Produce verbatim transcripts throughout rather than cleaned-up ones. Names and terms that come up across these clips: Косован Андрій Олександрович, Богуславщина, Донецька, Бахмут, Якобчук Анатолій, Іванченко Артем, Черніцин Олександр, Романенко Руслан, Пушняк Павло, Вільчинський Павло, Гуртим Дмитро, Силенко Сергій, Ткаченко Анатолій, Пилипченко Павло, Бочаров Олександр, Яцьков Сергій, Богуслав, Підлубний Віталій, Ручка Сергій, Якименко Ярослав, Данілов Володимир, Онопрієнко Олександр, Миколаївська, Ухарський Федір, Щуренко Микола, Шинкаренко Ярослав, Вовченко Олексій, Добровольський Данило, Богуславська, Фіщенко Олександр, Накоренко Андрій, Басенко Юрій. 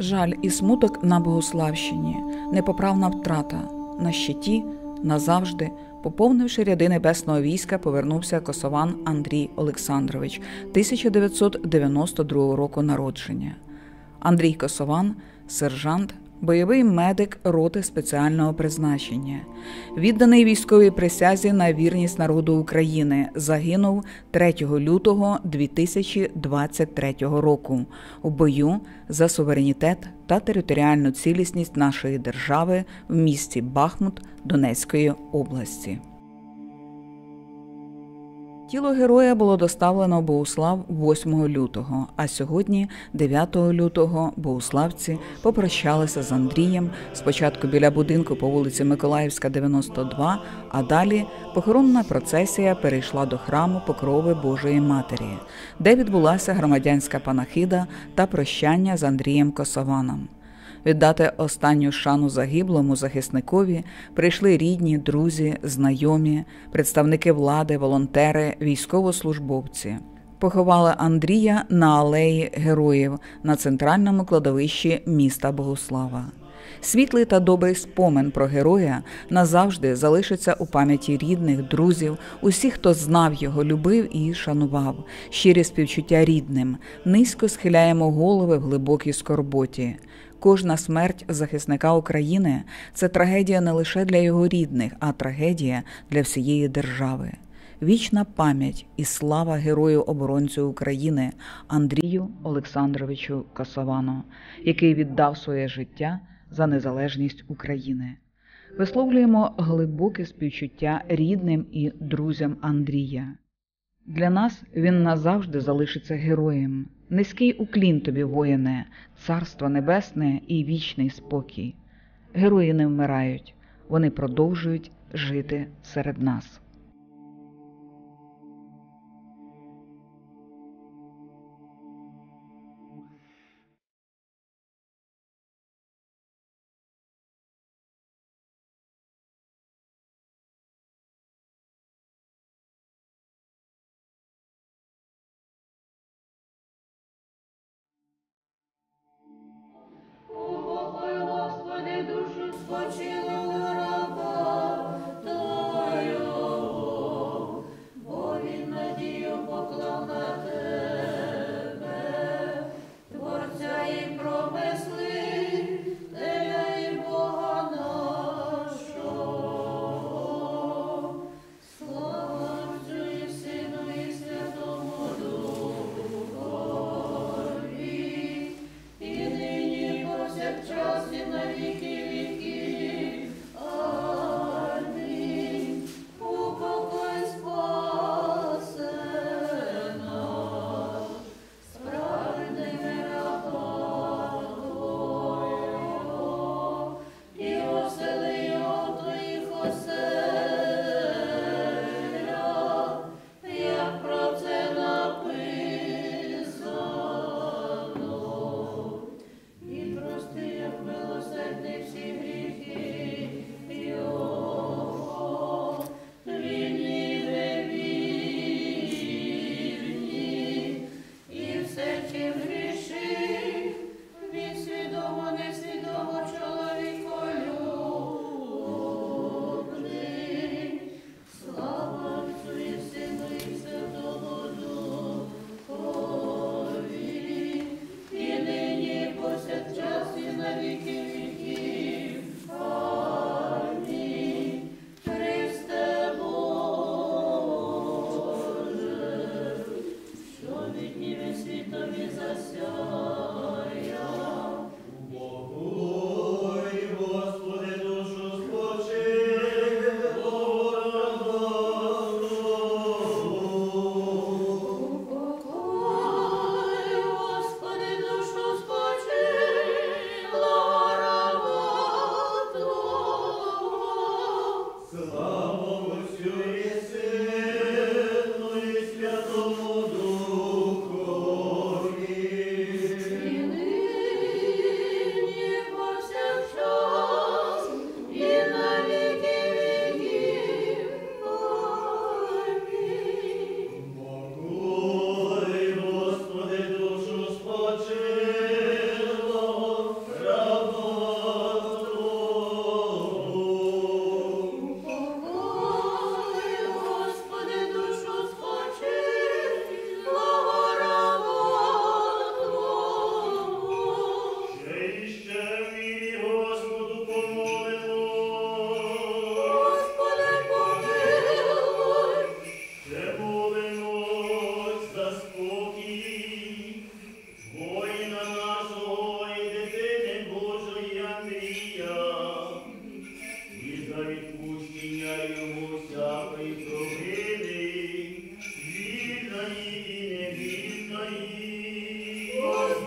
Жаль і смуток на Богуславщині, непоправна втрата. На щиті, назавжди, поповнивши ряди небесного війська, повернувся Косован Андрій Олександрович, тисяча дев'ятсот дев'яносто другого року народження. Андрій Косован – сержант, бойовий медик роти спеціального призначення. Відданий військовій присязі на вірність народу України, загинув третього лютого дві тисячі двадцять третього року у бою за суверенітет та територіальну цілісність нашої держави в місті Бахмут Донецької області. Тіло героя було доставлено в Богуслав восьмого лютого, а сьогодні, дев'ятого лютого, богуславці попрощалися з Андрієм спочатку біля будинку по вулиці Миколаївська, дев'яносто два, а далі похоронна процесія перейшла до храму Покрови Божої Матері, де відбулася громадянська панахида та прощання з Андрієм Косованом. Віддати останню шану загиблому захисникові прийшли рідні, друзі, знайомі, представники влади, волонтери, військовослужбовці. Поховали Андрія на Алеї Героїв на центральному кладовищі міста Богуслава. Світлий та добрий спомин про героя назавжди залишиться у пам'яті рідних, друзів, усіх, хто знав його, любив і шанував. Щирі співчуття рідним, низько схиляємо голови в глибокій скорботі. Кожна смерть захисника України – це трагедія не лише для його рідних, а трагедія для всієї держави. Вічна пам'ять і слава герою-оборонцю України Андрію Олександровичу Косовану, який віддав своє життя за незалежність України. Висловлюємо глибоке співчуття рідним і друзям Андрія. Для нас він назавжди залишиться героєм. Низький уклін тобі, воїне, царство небесне і вічний спокій. Герої не вмирають, вони продовжують жити серед нас.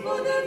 Hallelujah.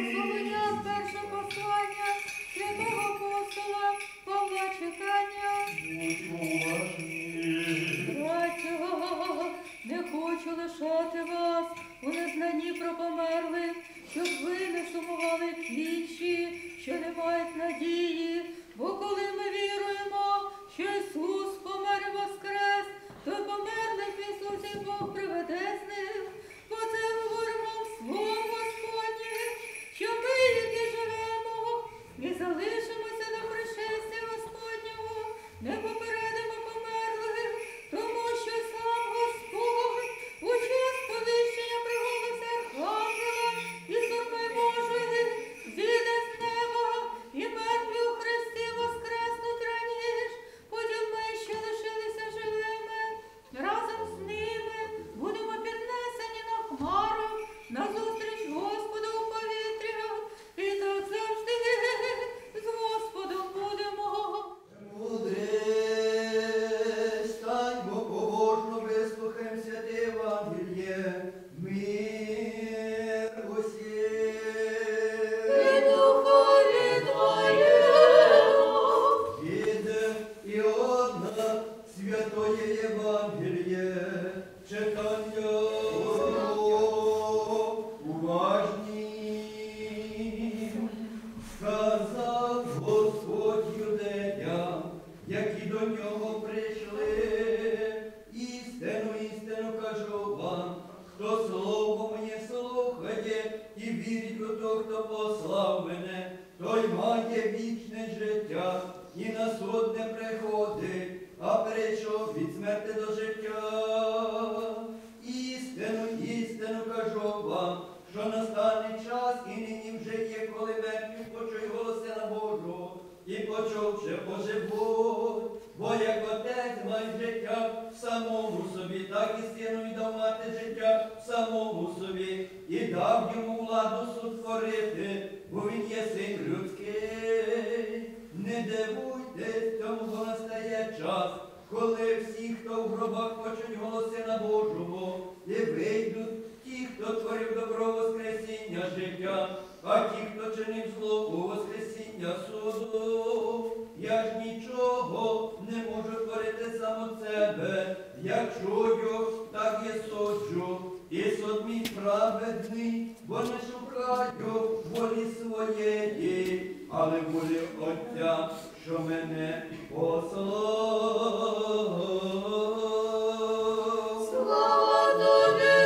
Благословення першого послання святого апостола Павла читання. Братя, не хочу лишати вас у незнанні про померлих, щоб ви не сумували вдвічі, що не мають надії, бо коли ми віруємо, що Ісус помер і воскрес, то померлих в Ісусі Бог приведе з ним, бо це говоримо в Слово Господнє, що ми, які живемо і залишимося на пришестя Господнього, не попередимо померлих, тому що сам Господь у час повищення приголося Архангела і сурми Божої зійде з неба, і мертві у Христі воскреснуть раніше, потім ми, що лишилися живими, разом з ними будемо піднесені на хмару, на зустріч Господу у повітрях, і так завжди з Господом будемо. Мудрість, стань, бо побожно вислухаєм святе Євангеліє, мир усім. І духові твоєму. Іде і одна святоє Євангеліє, читання уважні. Сказав Господь юдеям, які до нього прийшли, істину, істину кажу вам, хто слово моє слухає і вірить у того, хто послав мене, той має вічне життя і на суд не приходить, а перейшов від смерти до життя. Істину, істину кажу вам, що настане час і нині вже є, коли мертві почують голос Сина Божого, і почувши поживуть, бо як отець має життя в самому собі, так і сину віддав мати життя в самому собі, і дав йому владу суд творити, бо він є син людський. Не дивуйтесь, тому бо настає час, коли всі, хто в гробах почуть голос Сина Божого, і вийдуть ті, хто творив добро воскресіння життя, а ті, хто чинив зло у воскресіння суду. Я ж нічого не можу творити сам від себе, як чую, так я суджу, і суд мій праведний, бо не шукаю волі своєї, але волі Отця, що мене послав. Слава тобі! Amen.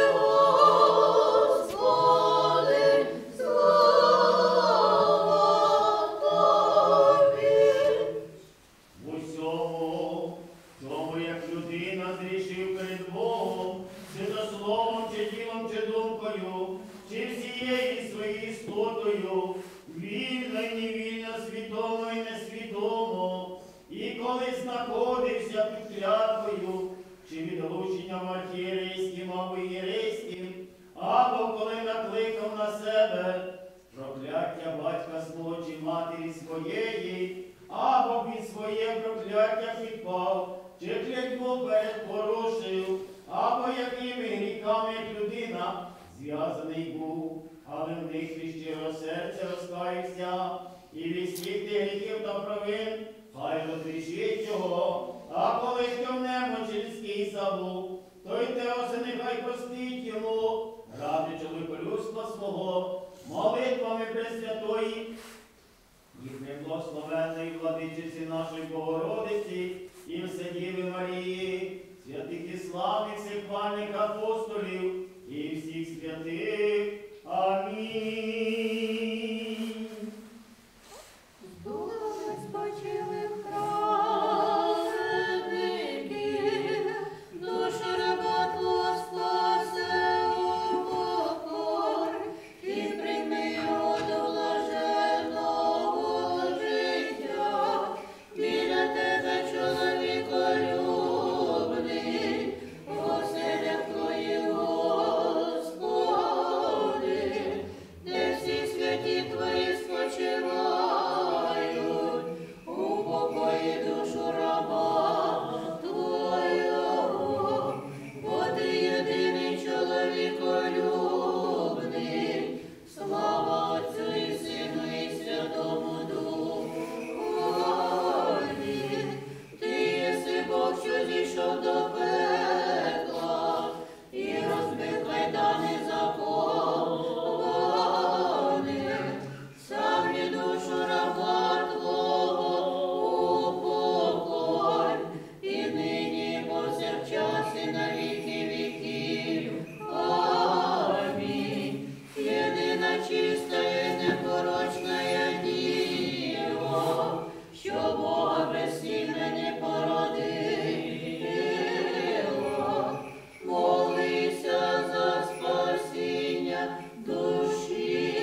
що Бога весні мені породила, молися за спасіння душі.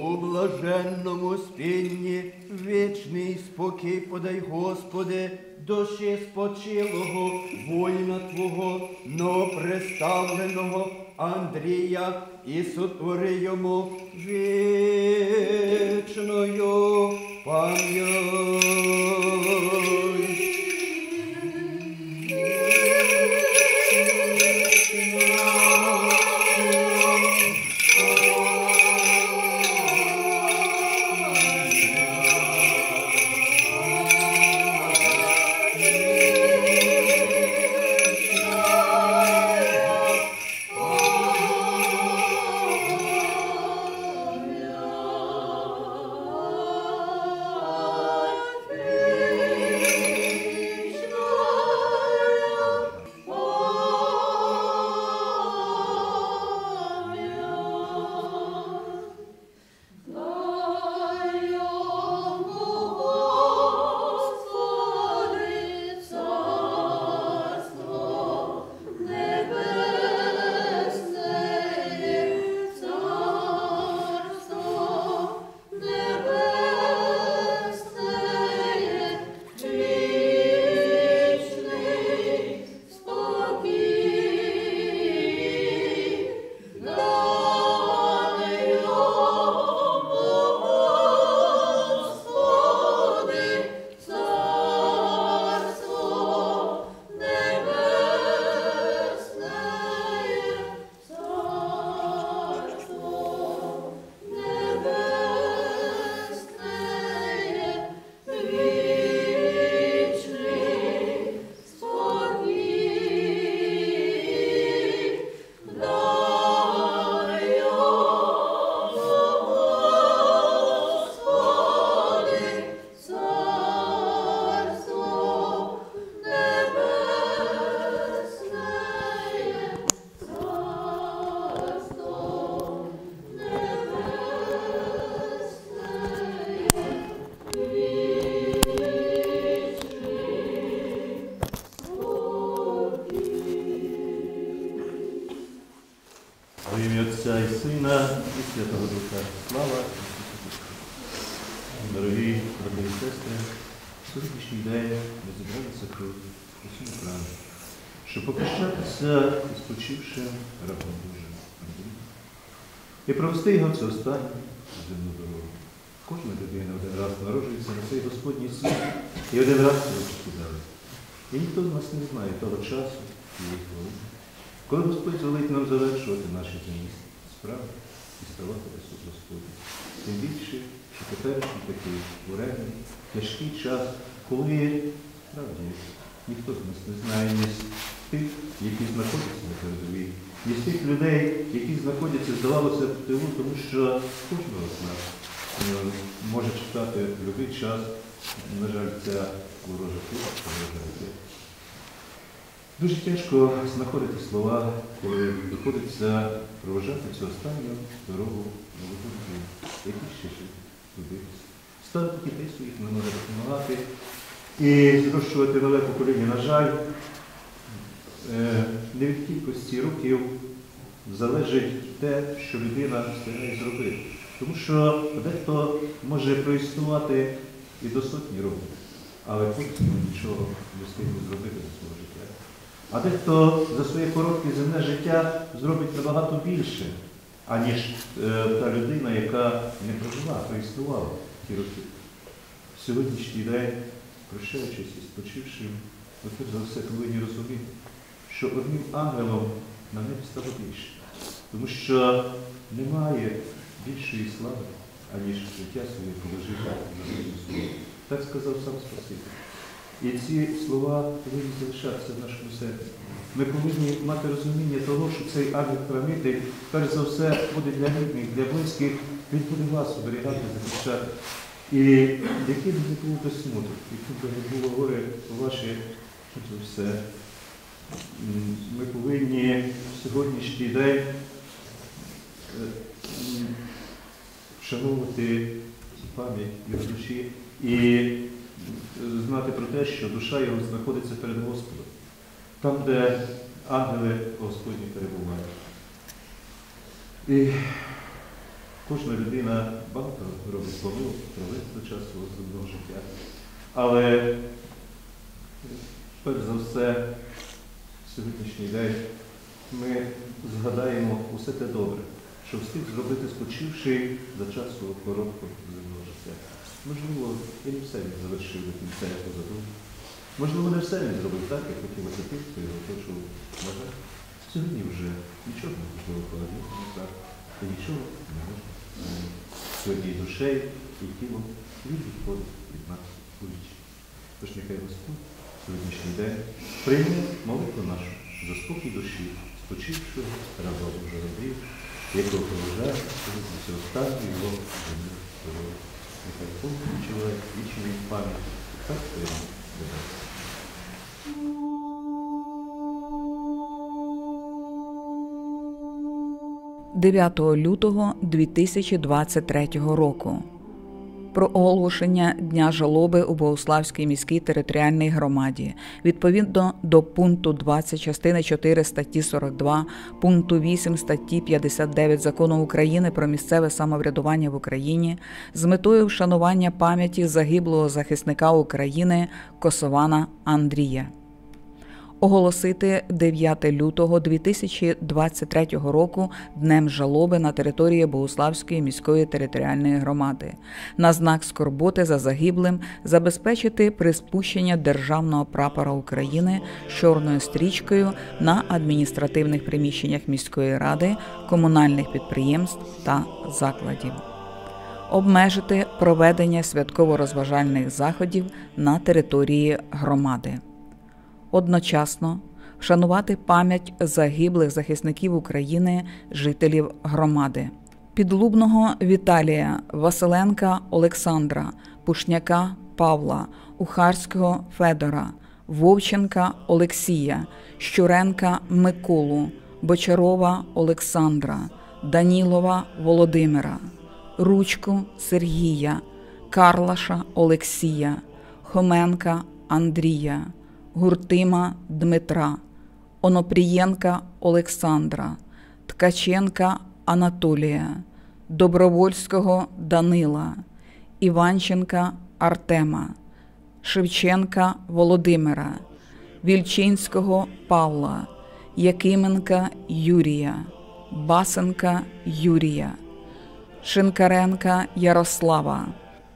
У блаженному спільні вічний спокій подай, Господи, душі спочилого воїна Твого, новоприставленого Андрія, і сотвори йому вічною пам'ять. І провести його цю останню земну дорогу. Кожна людина один раз народжується на цей Господній світ і один раз його покидає. І ніхто з нас не знає того часу і її хвилини, коли Господь звелить нам завершувати наші земні справи і ставати до суду Господню. Тим більше, що теперішній такий буремний, тяжкий час, коли, правді, ніхто з нас не знає ні з тих, які знаходяться на передовій, і з тих людей, які знаходяться, здавалося в тилу, тому що кожного з нас може читати в будь-який час, на жаль, ця ворожа культура. Дуже тяжко знаходити слова, коли доходиться проважати цю останню дорогу на виборі, які ще жити туди. Стати дітей своїх не може допомагати і зрощувати нове покоління, на жаль, не від кількості років залежить те, що людина встигає зробити. Тому що дехто може проіснувати і до сотні років, але потім нічого не встигне зробити за своє життя. А дехто за своє коротке земне життя зробить набагато більше, аніж та людина, яка не прожила, а проіснувала ті роки. В сьогоднішній день, прощаючись і спочившим, ми тут за все повинні розуміти, що одним ангелом на небі стало більше. Тому що немає більшої слави, аніж життя своє положення на своєму слові. Так сказав сам Спаситель. І ці слова повинні залишатися в нашому серці. Ми повинні мати розуміння того, що цей ангел-хранитель, перш за все, буде для рідних, для близьких, він буде вас оберігати, захищати. І яким би не було смуток, яким би не було горе ваше, що це все. Ми повинні в сьогоднішній день вшановувати пам'ять його душі і знати про те, що душа його знаходиться перед Господом, там, де ангели Господні перебувають. І кожна людина багато робить помилок, проведе до часу свого життя. Але, перш за все, в сьогоднішній день ми згадаємо усе те добре, що встиг зробити спочивши за час свого короткого земного життя. Можливо, я не все він завершив до кінця, як задумав. Можливо, не все він зробив так, як хотілося тих, хто його почув. Сьогодні вже нічого не можливо повернути, і нічого не можна. Сьогодні і душею, і тілом він відходить від нас у вічі. Тож нехай Господь сьогоднішній день прийме молитву нашу за спокій душі, спочившого разом вже добрів, якого поважає, що ви все останні його землі здоров'я. Нехай повний чоловік вічної пам'яті, так прийме до нас. дев'ятого лютого дві тисячі двадцять третього року. Про оголошення Дня жалоби у Богуславській міській територіальній громаді відповідно до пункту двадцять частини чотири статті сорок два, пункту вісім статті п'ятдесят дев'ять Закону України про місцеве самоврядування в Україні з метою вшанування пам'яті загиблого захисника України Косована Андрія. Оголосити дев'яте лютого дві тисячі двадцять третього року Днем жалоби на території Богуславської міської територіальної громади. На знак скорботи за загиблим забезпечити приспущення державного прапора України з чорною стрічкою на адміністративних приміщеннях міської ради, комунальних підприємств та закладів. Обмежити проведення святково-розважальних заходів на території громади. Одночасно вшанувати пам'ять загиблих захисників України, жителів громади. Підлубного Віталія, Василенка Олександра, Пушняка Павла, Ухарського Федора, Вовченка Олексія, Щуренка Миколу, Бочарова Олександра, Данілова Володимира, Ручку Сергія, Карлаша Олексія, Хоменка Андрія, Гуртима Дмитра, Онопрієнка Олександра, Ткаченка Анатолія, Добровольського Данила, Іванченка Артема, Шевченка Володимира, Вільчинського Павла, Якименка Юрія, Басенка Юрія, Шинкаренка Ярослава,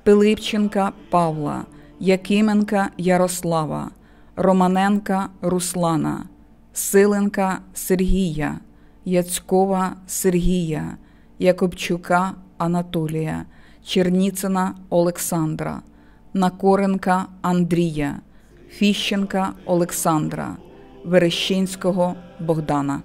Пилипченка Павла, Якименка Ярослава, Романенка Руслана, Силенка Сергія, Яцькова Сергія, Якобчука Анатолія, Черніцина Олександра, Накоренка Андрія, Фіщенка Олександра, Верещенського Богдана.